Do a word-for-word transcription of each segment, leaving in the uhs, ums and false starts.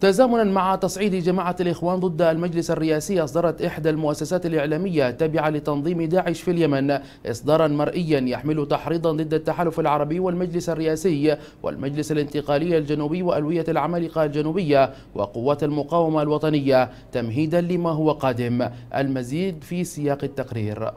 تزامنا مع تصعيد جماعة الإخوان ضد المجلس الرئاسي، أصدرت إحدى المؤسسات الإعلامية التابعة لتنظيم داعش في اليمن إصدارا مرئيا يحمل تحريضا ضد التحالف العربي والمجلس الرئاسي والمجلس الانتقالي الجنوبي وألوية العمالقة الجنوبية وقوات المقاومة الوطنية تمهيدا لما هو قادم. المزيد في سياق التقرير.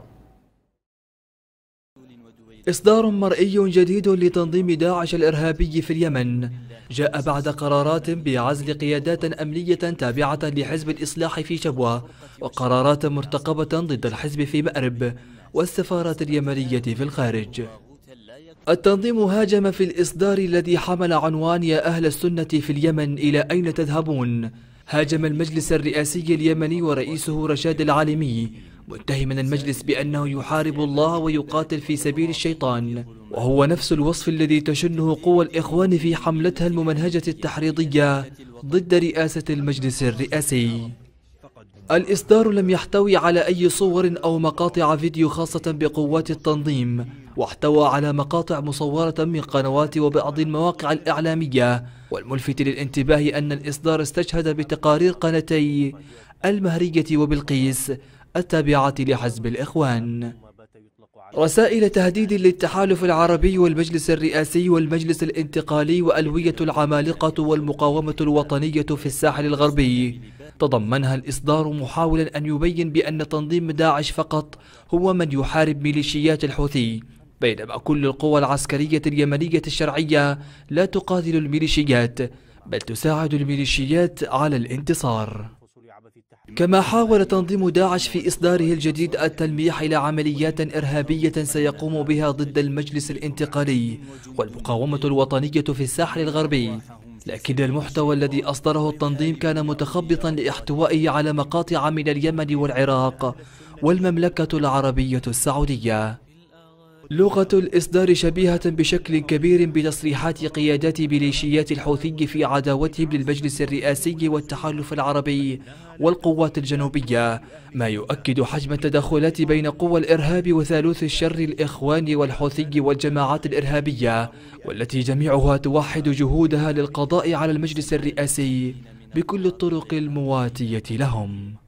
إصدار مرئي جديد لتنظيم داعش الإرهابي في اليمن جاء بعد قرارات بعزل قيادات أمنية تابعة لحزب الإصلاح في شبوة وقرارات مرتقبة ضد الحزب في مأرب والسفارة اليمنية في الخارج. التنظيم هاجم في الإصدار الذي حمل عنوان يا أهل السنة في اليمن إلى أين تذهبون؟ هاجم المجلس الرئاسي اليمني ورئيسه رشاد العالمي متهما المجلس بأنه يحارب الله ويقاتل في سبيل الشيطان، وهو نفس الوصف الذي تشنه قوى الإخوان في حملتها الممنهجة التحريضية ضد رئاسة المجلس الرئاسي. الإصدار لم يحتوي على أي صور أو مقاطع فيديو خاصة بقوات التنظيم، واحتوى على مقاطع مصورة من قنوات وبعض المواقع الإعلامية. والملفت للانتباه أن الإصدار استشهد بتقارير قناتي المهرية وبلقيس التابعة لحزب الإخوان. رسائل تهديد للتحالف العربي والمجلس الرئاسي والمجلس الانتقالي وألوية العمالقة والمقاومة الوطنية في الساحل الغربي تضمنها الإصدار، محاولا أن يبين بأن تنظيم داعش فقط هو من يحارب ميليشيات الحوثي، بينما كل القوى العسكرية اليمنية الشرعية لا تقاتل الميليشيات بل تساعد الميليشيات على الانتصار. كما حاول تنظيم داعش في إصداره الجديد التلميح إلى عمليات إرهابية سيقوم بها ضد المجلس الانتقالي والمقاومة الوطنية في الساحل الغربي، لكن المحتوى الذي أصدره التنظيم كان متخبطا لإحتوائه على مقاطع من اليمن والعراق والمملكة العربية السعودية. لغة الإصدار شبيهة بشكل كبير بتصريحات قيادات ميليشيات الحوثي في عداوتهم للمجلس الرئاسي والتحالف العربي والقوات الجنوبية، ما يؤكد حجم التدخلات بين قوى الإرهاب وثالوث الشر الإخوان والحوثي والجماعات الإرهابية، والتي جميعها توحد جهودها للقضاء على المجلس الرئاسي بكل الطرق المواتية لهم.